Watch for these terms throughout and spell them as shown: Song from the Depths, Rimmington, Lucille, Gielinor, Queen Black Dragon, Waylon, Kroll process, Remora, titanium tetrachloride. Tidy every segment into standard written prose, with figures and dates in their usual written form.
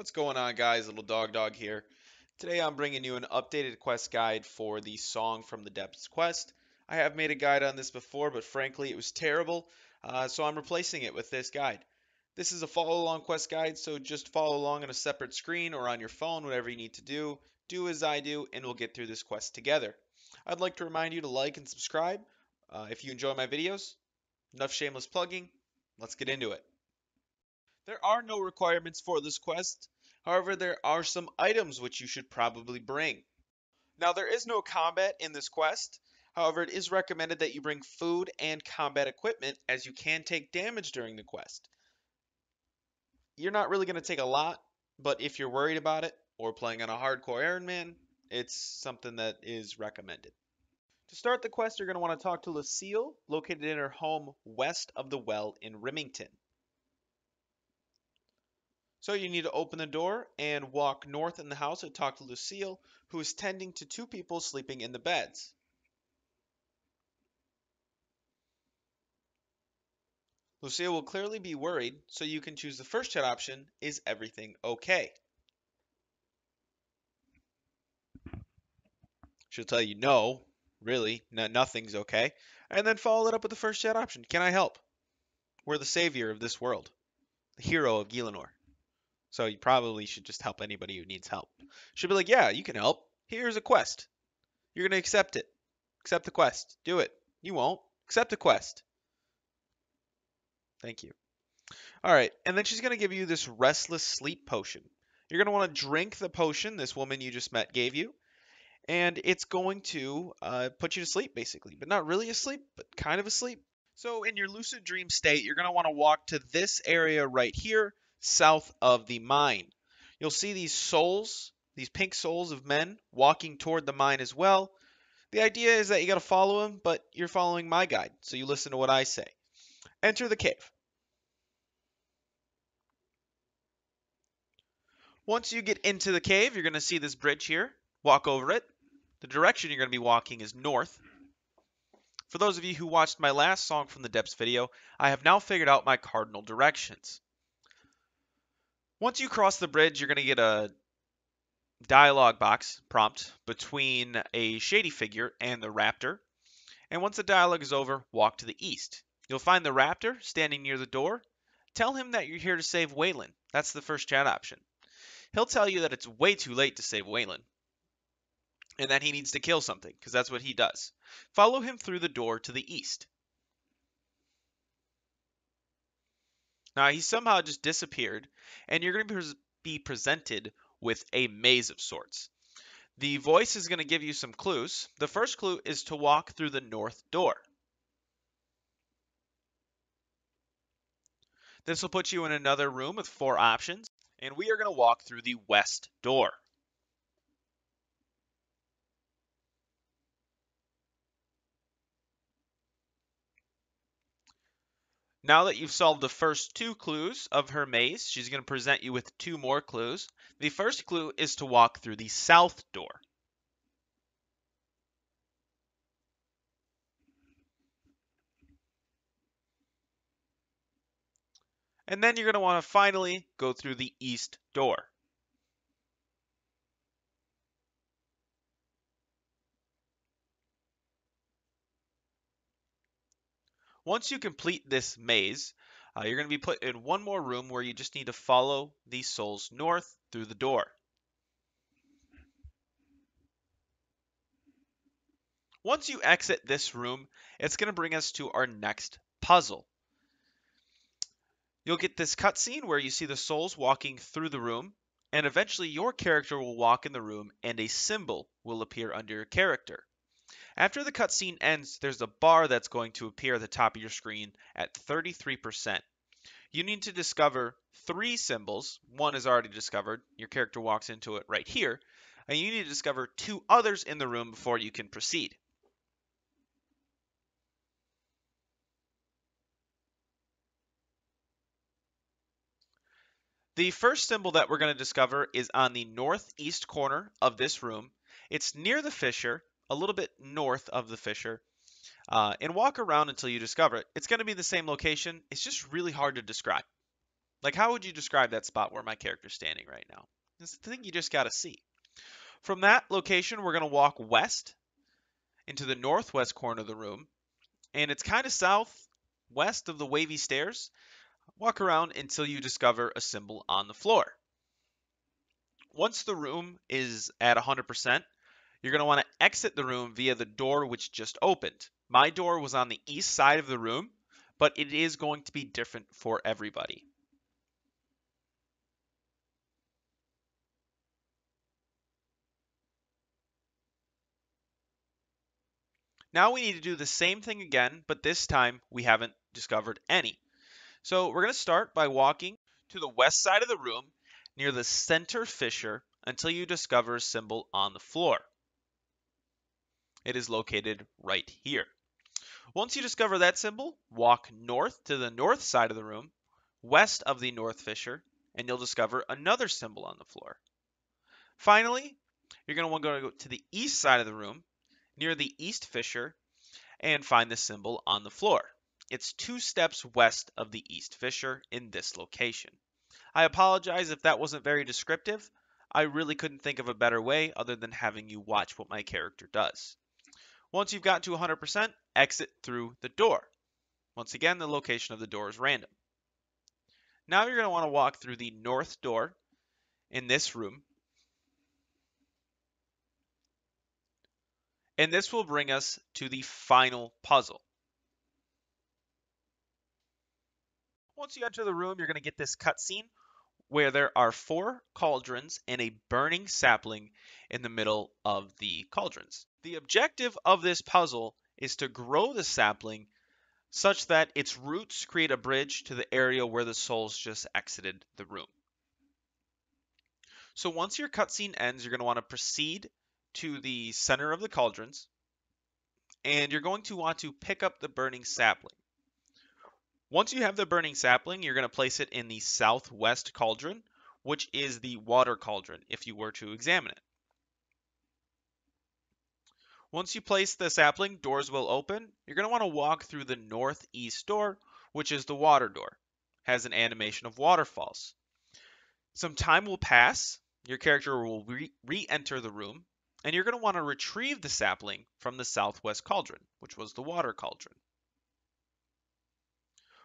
What's going on, guys? Little Dog here. Today I'm bringing you an updated quest guide for the Song from the Depths quest. I have made a guide on this before, but frankly it was terrible, so I'm replacing it with this guide. This is a follow-along quest guide, so just follow along on a separate screen or on your phone, whatever you need to do. Do as I do, and we'll get through this quest together. I'd like to remind you to like and subscribe if you enjoy my videos. Enough shameless plugging, let's get into it. There are no requirements for this quest, however there are some items which you should probably bring. Now there is no combat in this quest, however it is recommended that you bring food and combat equipment as you can take damage during the quest. You're not really going to take a lot, but if you're worried about it or playing on a hardcore Iron Man, it's something that is recommended. To start the quest, you're going to want to talk to Lucille, located in her home west of the well in Rimmington. So you need to open the door and walk north in the house and talk to Lucille, who is tending to two people sleeping in the beds. Lucille will clearly be worried, so you can choose the first chat option, is everything okay? She'll tell you no, really, nothing's okay, and then follow it up with the first chat option, can I help? We're the savior of this world, the hero of Gielinor. So you probably should just help anybody who needs help. She'll be like, yeah, you can help. Here's a quest. You're going to accept it. Accept the quest. Do it. You won't. Accept the quest. Thank you. All right. And then she's going to give you this restless sleep potion. You're going to want to drink the potion this woman you just met gave you. And it's going to put you to sleep, basically. But not really asleep, but kind of asleep. So in your lucid dream state, you're going to want to walk to this area right here, south of the mine. You'll see these souls, these pink souls of men walking toward the mine as well. The idea is that you got to follow them, but you're following my guide, so you listen to what I say. Enter the cave. Once you get into the cave, you're going to see this bridge here. Walk over it. The direction you're going to be walking is north. For those of you who watched my last Song from the Depths video, I have now figured out my cardinal directions. Once you cross the bridge, you're going to get a dialogue box prompt between a shady figure and the raptor. And once the dialogue is over, walk to the east. You'll find the raptor standing near the door. Tell him that you're here to save Waylon. That's the first chat option. He'll tell you that it's way too late to save Waylon, and that he needs to kill something, because that's what he does. Follow him through the door to the east. Now, he somehow just disappeared, and you're going to be presented with a maze of sorts. The voice is going to give you some clues. The first clue is to walk through the north door. This will put you in another room with four options, and we are going to walk through the west door. Now that you've solved the first two clues of her maze, she's going to present you with two more clues. The first clue is to walk through the south door. And then you're going to want to finally go through the east door. Once you complete this maze, you're going to be put in one more room where you just need to follow these souls north through the door. Once you exit this room, it's going to bring us to our next puzzle. You'll get this cutscene where you see the souls walking through the room, and eventually your character will walk in the room and a symbol will appear under your character. After the cutscene ends, there's a bar that's going to appear at the top of your screen at 33%. You need to discover three symbols. One is already discovered. Your character walks into it right here. And you need to discover two others in the room before you can proceed. The first symbol that we're going to discover is on the northeast corner of this room. It's near the fissure, a little bit north of the fissure, and walk around until you discover it. It's going to be the same location. It's just really hard to describe. Like, how would you describe that spot where my character's standing right now? It's the thing you just got to see. From that location, we're going to walk west into the northwest corner of the room. And it's kind of southwest of the wavy stairs. Walk around until you discover a symbol on the floor. Once the room is at 100%, you're going to want to exit the room via the door which just opened. My door was on the east side of the room, but it is going to be different for everybody. Now we need to do the same thing again, but this time we haven't discovered any. So we're going to start by walking to the west side of the room near the center fissure until you discover a symbol on the floor. It is located right here. Once you discover that symbol, walk north to the north side of the room, west of the north fissure, and you'll discover another symbol on the floor. Finally, you're going to want to go to the east side of the room, near the east fissure, and find the symbol on the floor. It's 2 steps west of the east fissure in this location. I apologize if that wasn't very descriptive. I really couldn't think of a better way other than having you watch what my character does. Once you've got to 100%, exit through the door. Once again, the location of the door is random. Now you're going to want to walk through the north door in this room. And this will bring us to the final puzzle. Once you enter the room, you're going to get this cutscene where there are 4 cauldrons and a burning sapling in the middle of the cauldrons. The objective of this puzzle is to grow the sapling such that its roots create a bridge to the area where the souls just exited the room. So once your cutscene ends, you're going to want to proceed to the center of the cauldrons, and you're going to want to pick up the burning sapling. Once you have the burning sapling, you're going to place it in the southwest cauldron, which is the water cauldron, if you were to examine it. Once you place the sapling, doors will open. You're going to want to walk through the northeast door, which is the water door. It has an animation of waterfalls. Some time will pass. Your character will re-enter the room. And you're going to want to retrieve the sapling from the southwest cauldron, which was the water cauldron.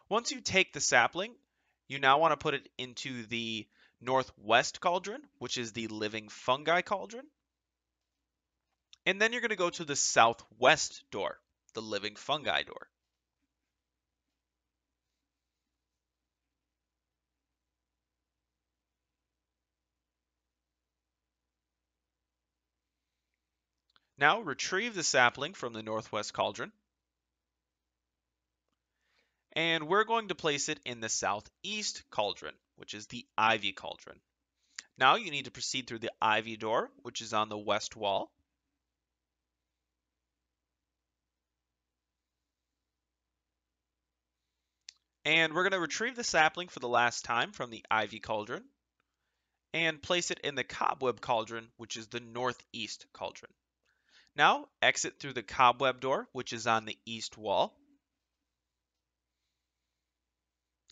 Once you take the sapling, you now want to put it into the northwest cauldron, which is the living fungi cauldron. And then you're going to go to the southwest door, the living fungi door. Now retrieve the sapling from the northwest cauldron. And we're going to place it in the southeast cauldron, which is the ivy cauldron. Now you need to proceed through the ivy door, which is on the west wall. And we're going to retrieve the sapling for the last time from the ivy cauldron and place it in the cobweb cauldron, which is the northeast cauldron. Now, exit through the cobweb door, which is on the east wall.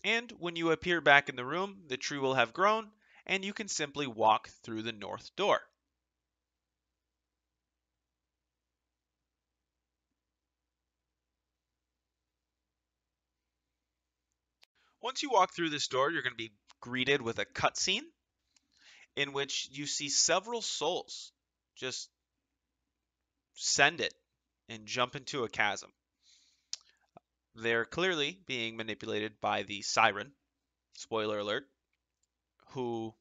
And when you appear back in the room, the tree will have grown, and you can simply walk through the north door. Once you walk through this door, you're going to be greeted with a cutscene in which you see several souls just send it and jump into a chasm. They're clearly being manipulated by the siren, spoiler alert, who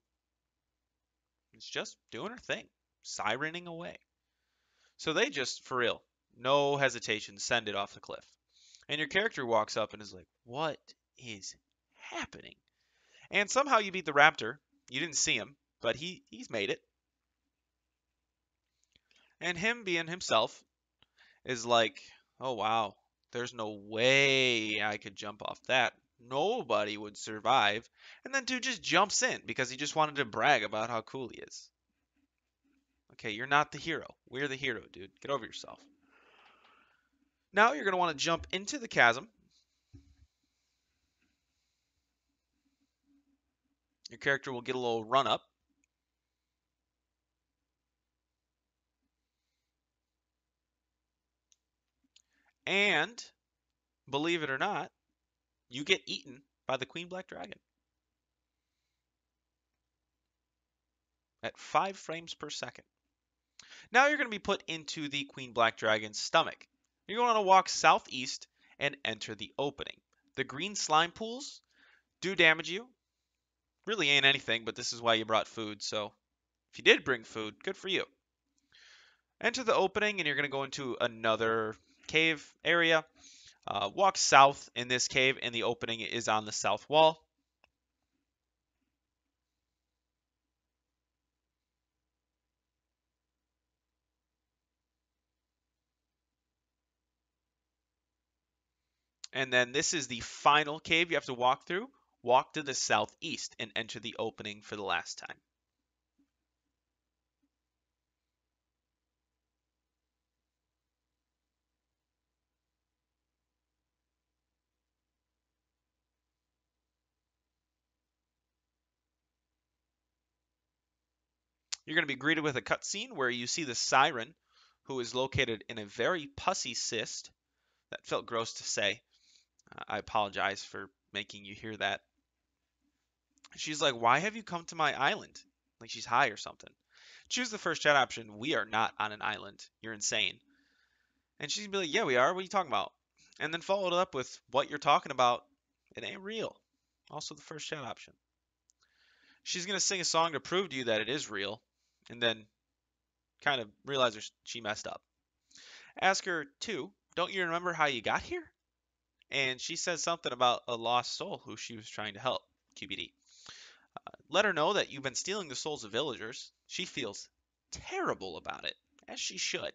is just doing her thing, sirening away. So they just, for real, no hesitation, send it off the cliff. And your character walks up and is like, what is happening? And somehow you beat the raptor. You didn't see him, but he's made it. And him being himself is like, oh, wow, there's no way I could jump off that. Nobody would survive. And then dude just jumps in because he just wanted to brag about how cool he is. Okay, you're not the hero. We're the hero, dude. Get over yourself. Now you're going to want to jump into the chasm. Your character will get a little run up. And, believe it or not, you get eaten by the Queen Black Dragon. At 5 frames per second. Now you're going to be put into the Queen Black Dragon's stomach. You're going to walk southeast and enter the opening. The green slime pools do damage you. Really ain't anything, but this is why you brought food. So if you did bring food, good for you. Enter the opening and you're going to go into another cave area. Walk south in this cave and the opening is on the south wall. And then this is the final cave you have to walk through. Walk to the southeast and enter the opening for the last time. You're going to be greeted with a cutscene where you see the siren, who is located in a very pussy cyst. That felt gross to say. I apologize for making you hear that. She's like, why have you come to my island? Like she's high or something. Choose the first chat option. We are not on an island. You're insane. And she's be like, yeah, we are. What are you talking about? And then follow it up with what you're talking about. It ain't real. Also the first chat option. She's going to sing a song to prove to you that it is real. And then kind of realize she messed up. Ask her, too, don't you remember how you got here? And she says something about a lost soul who she was trying to help, QBD. Let her know that you've been stealing the souls of villagers. She feels terrible about it, as she should.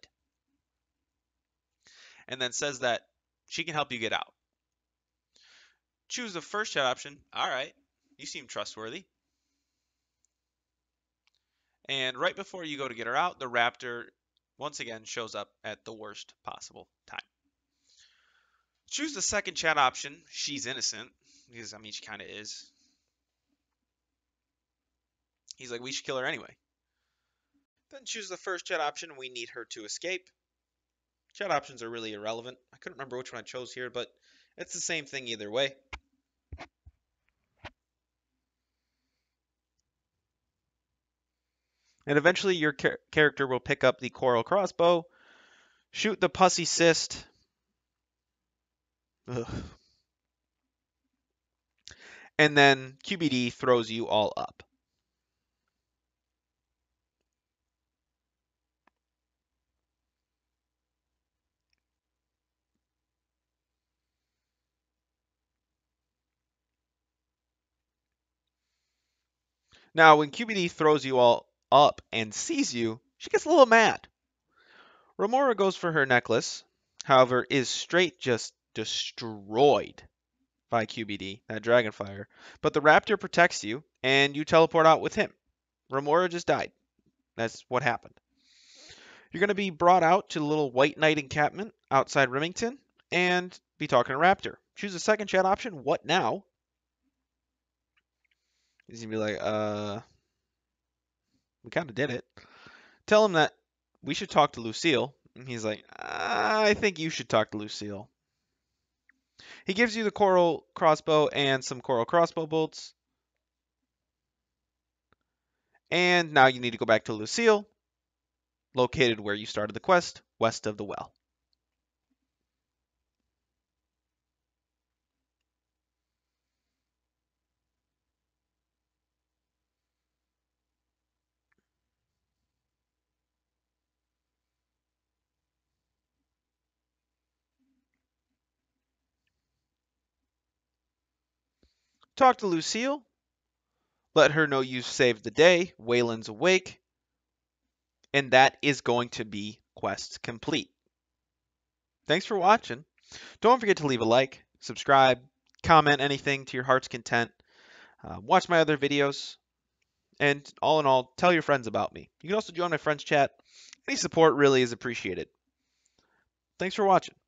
And then says that she can help you get out. Choose the first chat option. All right, you seem trustworthy. And right before you go to get her out, the raptor once again shows up at the worst possible time. Choose the second chat option. She's innocent. Because, I mean, she kind of is. He's like, we should kill her anyway. Then choose the first chat option. We need her to escape. Chat options are really irrelevant. I couldn't remember which one I chose here, but it's the same thing either way. And eventually your character will pick up the coral crossbow, shoot the pussy cyst, and then QBD throws you all up. Now, when QBD throws you all up and sees you, she gets a little mad. Remora goes for her necklace, however, is straight just destroyed by QBD, that dragon fire. But the raptor protects you, and you teleport out with him. Remora just died. That's what happened. You're going to be brought out to the little White Knight encampment outside Rimmington, and be talking to Raptor. Choose the second chat option, what now? He's going to be like, we kind of did it. Tell him that we should talk to Lucille. And he's like, I think you should talk to Lucille. He gives you the coral crossbow and some coral crossbow bolts. And now you need to go back to Lucille, located where you started the quest, west of the well. Talk to Lucille. Let her know you saved the day. Waylon's awake. And that is going to be quest complete. Thanks for watching. Don't forget to leave a like, subscribe, comment anything to your heart's content. Watch my other videos. And all in all, tell your friends about me. You can also join my friends chat. Any support really is appreciated. Thanks for watching.